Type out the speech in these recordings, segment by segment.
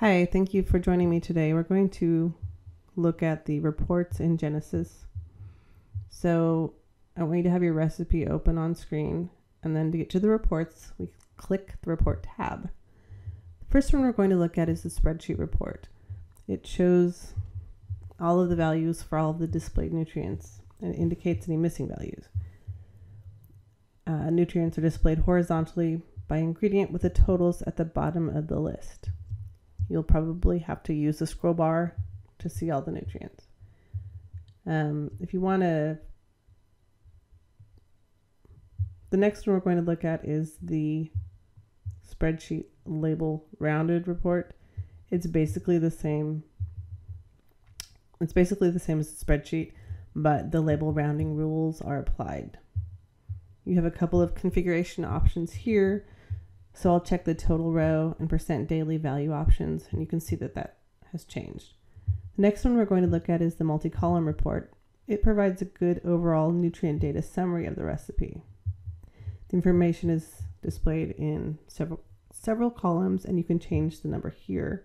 Hi, thank you for joining me today. We're going to look at the reports in Genesis. So I want you to have your recipe open on screen, and then to get to the reports, we click the report tab. The first one we're going to look at is the spreadsheet report. It shows all of the values for all of the displayed nutrients and it indicates any missing values. Nutrients are displayed horizontally by ingredient with the totals at the bottom of the list. You'll probably have to use the scroll bar to see all the nutrients. If you want to, the next one we're going to look at is the spreadsheet label rounded report. It's basically the same. It's basically the same as the spreadsheet, but the label rounding rules are applied. You have a couple of configuration options here. So I'll check the total row and percent daily value options, and you can see that that has changed. The next one we're going to look at is the multi-column report. It provides a good overall nutrient data summary of the recipe. The information is displayed in several columns, and you can change the number here.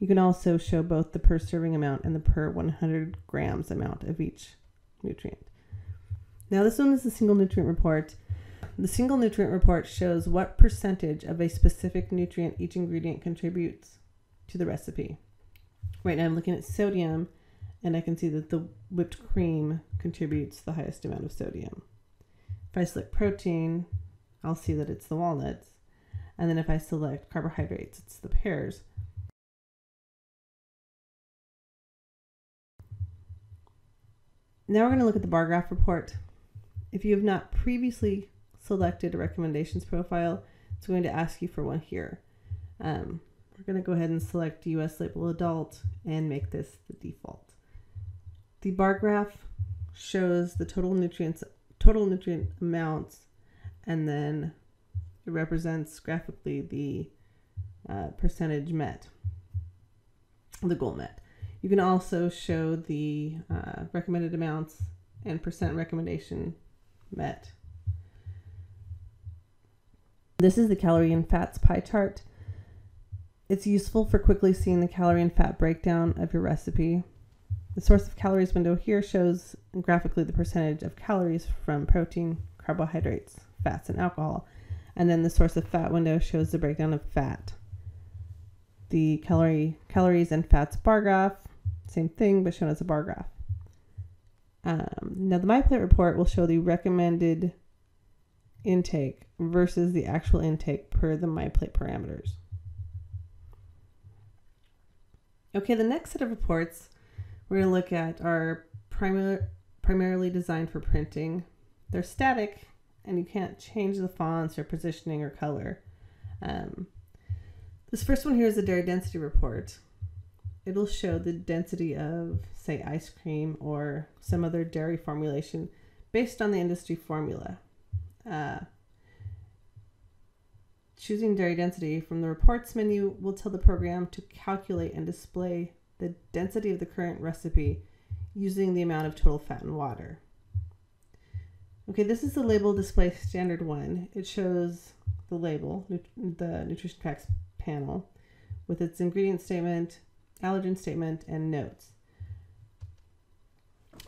You can also show both the per serving amount and the per 100 grams amount of each nutrient. Now this one is the single nutrient report. The single nutrient report shows what percentage of a specific nutrient each ingredient contributes to the recipe. Right now I'm looking at sodium, and I can see that the whipped cream contributes the highest amount of sodium. If I select protein, I'll see that it's the walnuts. And then if I select carbohydrates, it's the pears. Now we're going to look at the bar graph report. If you have not previously selected a recommendations profile, it's going to ask you for one here. We're going to go ahead and select US label adult and make this the default. The bar graph shows the total nutrient amounts, and then it represents graphically the percentage met, the goal met. You can also show the recommended amounts and percent recommendation met. This is the calorie and fats pie chart. It's useful for quickly seeing the calorie and fat breakdown of your recipe. The source of calories window here shows graphically the percentage of calories from protein, carbohydrates, fats, and alcohol. And then the source of fat window shows the breakdown of fat. The calories and fats bar graph, same thing, but shown as a bar graph. Now the MyPlate report will show the recommended intake versus the actual intake per the MyPlate parameters. Okay, the next set of reports we're going to look at are primarily designed for printing. They're static, and you can't change the fonts or positioning or color. This first one here is the dairy density report. It'll show the density of, say, ice cream or some other dairy formulation based on the industry formula. Choosing dairy density from the reports menu will tell the program to calculate and display the density of the current recipe using the amount of total fat and water. Okay, this is the label display standard one. It shows the label, the nutrition facts panel, with its ingredient statement, allergen statement, and notes.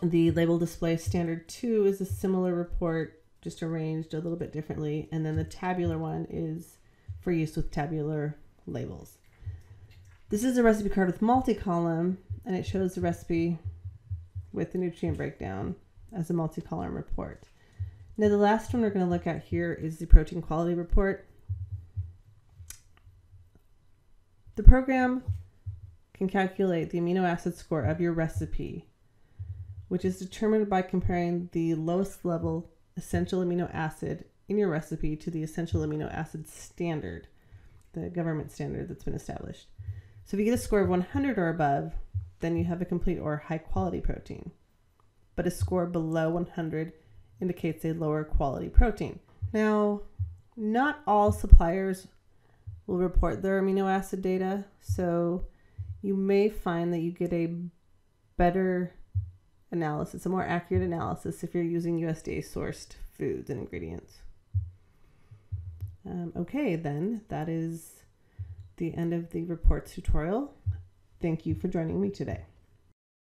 The label display standard two is a similar report, just arranged a little bit differently. And then the tabular one is for use with tabular labels. This is a recipe card with multi-column, and it shows the recipe with the nutrient breakdown as a multi-column report. Now the last one we're going to look at here is the protein quality report. The program can calculate the amino acid score of your recipe, which is determined by comparing the lowest level essential amino acid in your recipe to the essential amino acid standard, the government standard that's been established. So if you get a score of 100 or above, then you have a complete or high quality protein, but a score below 100 indicates a lower quality protein. Now, not all suppliers will report their amino acid data, so you may find that you get a better analysis, a more accurate analysis, if you're using USDA sourced foods and ingredients. Okay, then that is the end of the reports tutorial. Thank you for joining me today.